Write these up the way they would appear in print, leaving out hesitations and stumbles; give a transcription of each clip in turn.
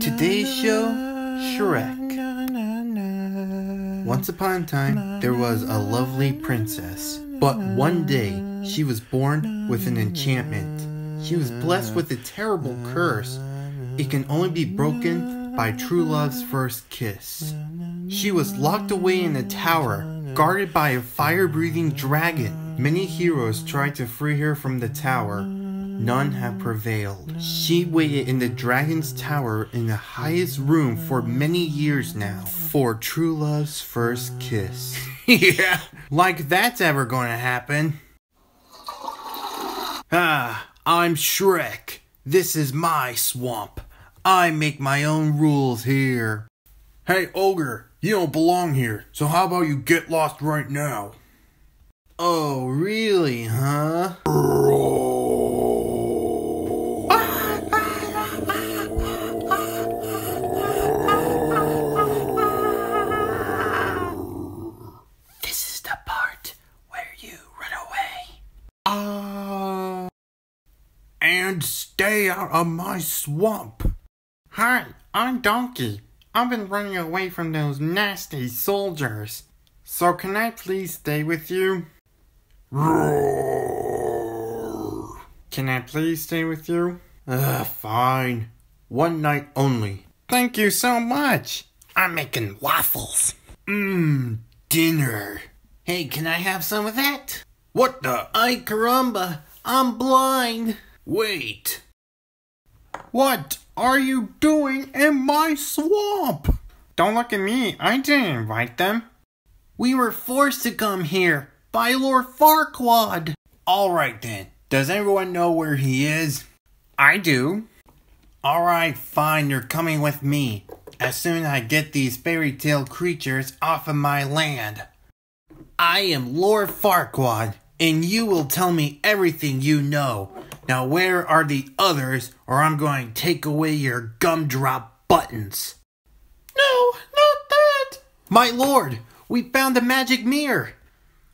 Today's show, Shrek. Once upon a time, there was a lovely princess. But one day, she was born with an enchantment. She was blessed with a terrible curse. It can only be broken by true love's first kiss. She was locked away in a tower, guarded by a fire-breathing dragon. Many heroes tried to free her from the tower. None have prevailed. She waited in the dragon's tower in the highest room for many years now for true love's first kiss. Yeah, like that's ever gonna happen. Ah, I'm Shrek. This is my swamp. I make my own rules here. Hey, Ogre, you don't belong here, so how about you get lost right now? Oh, really, huh? And stay out of my swamp. Hi, I'm Donkey. I've been running away from those nasty soldiers. So can I please stay with you? Roar. Can I please stay with you? Fine. One night only. Thank you so much. I'm making waffles. Dinner. Hey, can I have some of that? What the? Ay caramba, I'm blind. Wait. What are you doing in my swamp? Don't look at me. I didn't invite them. We were forced to come here by Lord Farquaad. Alright then. Does everyone know where he is? I do. Alright, fine. You're coming with me. As soon as I get these fairy tale creatures off of my land. I am Lord Farquaad, and you will tell me everything you know. Now where are the others, or I'm going to take away your gumdrop buttons. No, not that! My lord, we found the magic mirror.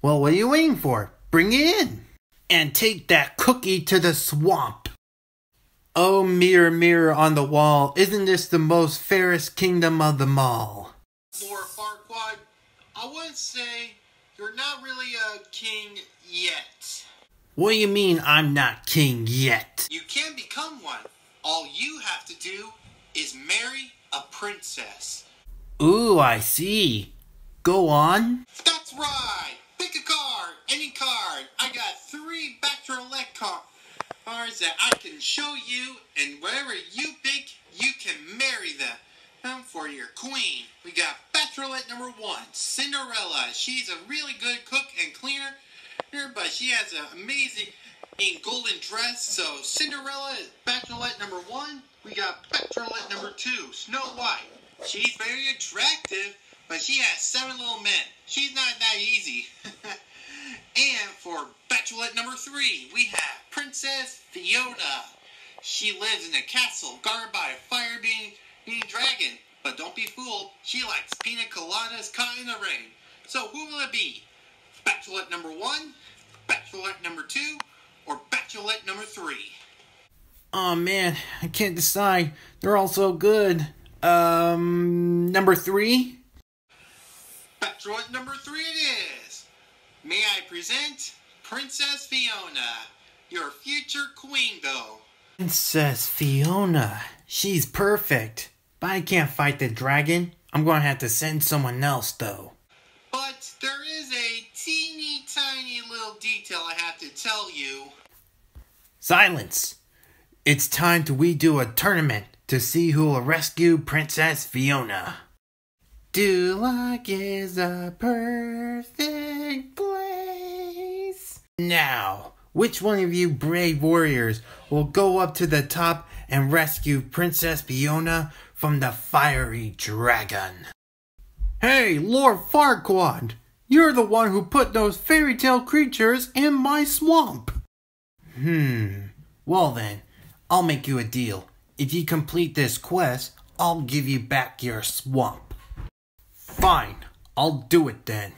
Well, what are you waiting for? Bring it in. And take that cookie to the swamp. Oh, mirror, mirror on the wall, isn't this the most fairest kingdom of them all? Lord Farquaad, I would say you're not really a king yet. What do you mean I'm not king yet? You can become one. All you have to do is marry a princess. Ooh, I see. Go on. That's right. Pick a card, any card. I got 3 bachelorette cards that I can show you, and whatever you pick, you can marry them. Come for your queen. We got bachelorette number 1, Cinderella. She's a really good cook and cleaner. But she has an amazing golden dress. So Cinderella is bachelorette number 1. We got bachelorette number 2, Snow White. She's very attractive, but she has 7 little men. She's not that easy. And for bachelorette number 3, we have Princess Fiona. She lives in a castle guarded by a fire-breathing dragon. But don't be fooled. She likes pina coladas caught in the rain. So who will it be? Bachelorette number 1, bachelorette number 2, or bachelorette number 3. Oh man, I can't decide. They're all so good. Number 3? Bachelorette number 3 it is. May I present Princess Fiona, your future queen though. Princess Fiona, she's perfect. But I can't fight the dragon. I'm gonna have to send someone else though. But there is a teeny tiny little detail I have to tell you. Silence! It's time we do a tournament to see who will rescue Princess Fiona. Duloc is a perfect place. Now, which one of you brave warriors will go up to the top and rescue Princess Fiona from the fiery dragon? Hey, Lord Farquaad, you're the one who put those fairy tale creatures in my swamp. Well then, I'll make you a deal. If you complete this quest, I'll give you back your swamp. Fine, I'll do it then.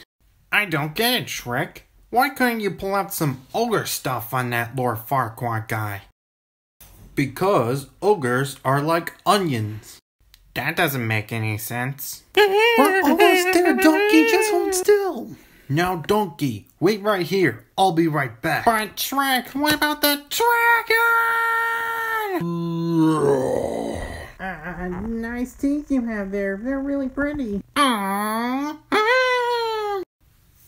I don't get it, Shrek. Why couldn't you pull out some ogre stuff on that Lord Farquaad guy? because ogres are like onions. That doesn't make any sense. We're almost there, Donkey. Just hold still. Now, Donkey, wait right here. I'll be right back. But Shrek, what about the dragon? Nice teeth you have there. They're really pretty. Aww.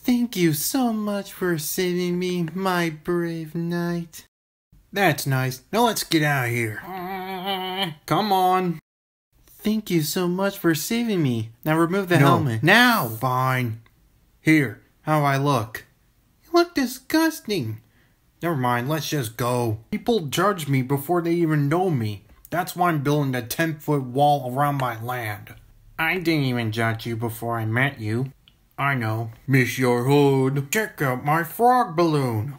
Thank you so much for saving me, my brave knight. That's nice. Now let's get out of here. Come on. Thank you so much for saving me. Now remove the helmet. Now! Fine. Here, how I look. You look disgusting. Never mind, let's just go. People judge me before they even know me. That's why I'm building a 10-foot wall around my land. I didn't even judge you before I met you. I know. Miss your hood. Check out my frog balloon.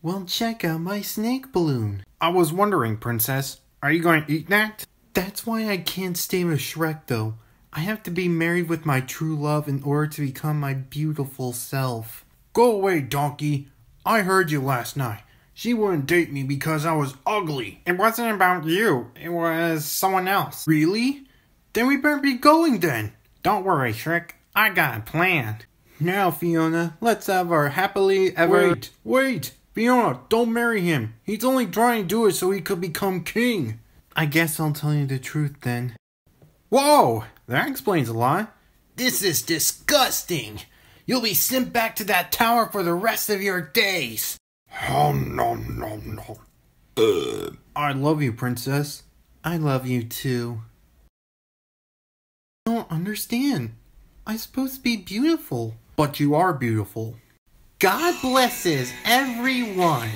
Well, check out my snake balloon. I was wondering, Princess, are you going to eat that? That's why I can't stay with Shrek, though. I have to be married with my true love in order to become my beautiful self. Go away, Donkey. I heard you last night. She wouldn't date me because I was ugly. It wasn't about you. It was someone else. Really? Then we better be going then. Don't worry, Shrek. I got a plan. Now, Fiona, let's have our happily ever... Wait. Fiona, don't marry him. He's only trying to do it so he could become king. I guess I'll tell you the truth then. Whoa! That explains a lot. This is disgusting! You'll be sent back to that tower for the rest of your days! I love you, Princess. I love you too. I don't understand. I'm supposed to be beautiful. But you are beautiful. God blesses everyone!